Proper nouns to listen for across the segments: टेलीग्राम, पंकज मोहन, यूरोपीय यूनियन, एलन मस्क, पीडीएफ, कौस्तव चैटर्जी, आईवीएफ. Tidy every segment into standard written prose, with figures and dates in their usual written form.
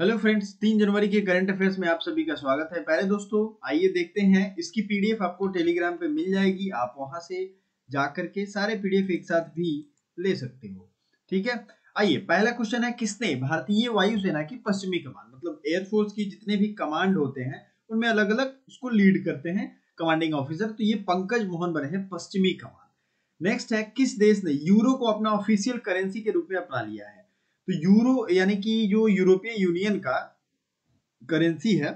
Hello friends, 3 जनवरी के current affairs में आप सभी का स्वागत है। पहले दोस्तों आइए देखते हैं, इसकी पीडीएफ आपको टेलीग्राम पे मिल जाएगी, आप वहां से जाकर के सारे पीडीएफ एक साथ भी ले सकते हो। ठीक है, आइए पहला क्वेश्चन है, किसने भारतीय वायुसेना की पश्चिमी कमान, मतलब एयरफोर्स की जितने भी कमांड होते हैं उनमें अलग अलग उसको लीड करते हैं कमांडिंग ऑफिसर, तो ये पंकज मोहन बने हैं पश्चिमी कमान। नेक्स्ट है, किस देश ने यूरो को अपना ऑफिशियल करेंसी के रूप में अपना लिया है, तो यूरो यानी कि जो यूरोपीय यूनियन का करेंसी है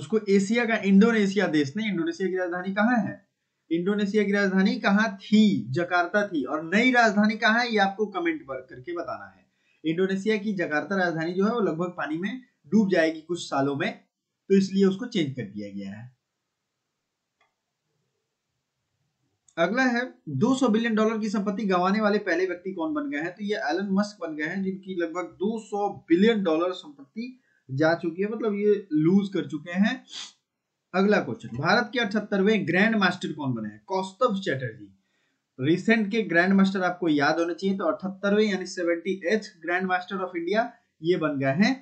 उसको एशिया का इंडोनेशिया देश ने, इंडोनेशिया की राजधानी कहाँ है, इंडोनेशिया की राजधानी कहाँ थी, जकार्ता थी, और नई राजधानी कहाँ है ये आपको कमेंट करके बताना है। इंडोनेशिया की जकार्ता राजधानी जो है वो लगभग पानी में डूब जाएगी कुछ सालों में, तो इसलिए उसको चेंज कर दिया गया है। अगला है, 200 बिलियन डॉलर की संपत्ति गंवाने वाले पहले व्यक्ति कौन बन गए हैं, तो ये एलन मस्क बन गए हैं, जिनकी लगभग 200 बिलियन डॉलर संपत्ति जा चुकी है, मतलब ये लूज कर चुके हैं। अगला क्वेश्चन, भारत के 78वें ग्रैंड मास्टर कौन बने हैं, कौस्तव चैटर्जी। रिसेंट के ग्रैंड मास्टर आपको याद होने चाहिए, तो 78वें यानी 78th grand master of India ये बन गए हैं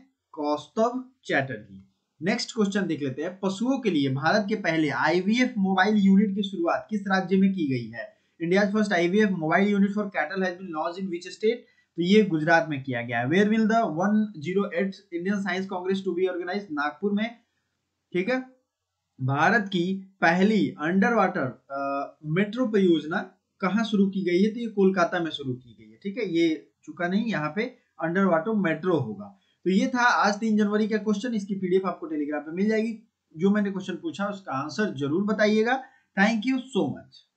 कौस्तव चैटर्जी। नेक्स्ट क्वेश्चन देख लेते हैं, पशुओं के लिए भारत के पहले आईवीएफ मोबाइल यूनिट की शुरुआत किस राज्य में की गई है, India first आईवीएफ mobile unit for cattle has been launched in which state, तो ये गुजरात में किया गया है। Where will the 108 Indian Science Congress to be organise, Nagpur में। ठीक है, भारत की पहली अंडर वाटर मेट्रो परियोजना कहाँ शुरू की गई है, तो ये कोलकाता में शुरू की गई है। ठीक है, ये चुका नहीं, यहाँ पे अंडर वाटर मेट्रो होगा। तो ये था आज 3 जनवरी का क्वेश्चन, इसकी पीडीएफ आपको टेलीग्राम पे मिल जाएगी। जो मैंने क्वेश्चन पूछा उसका आंसर जरूर बताइएगा। Thank you so much.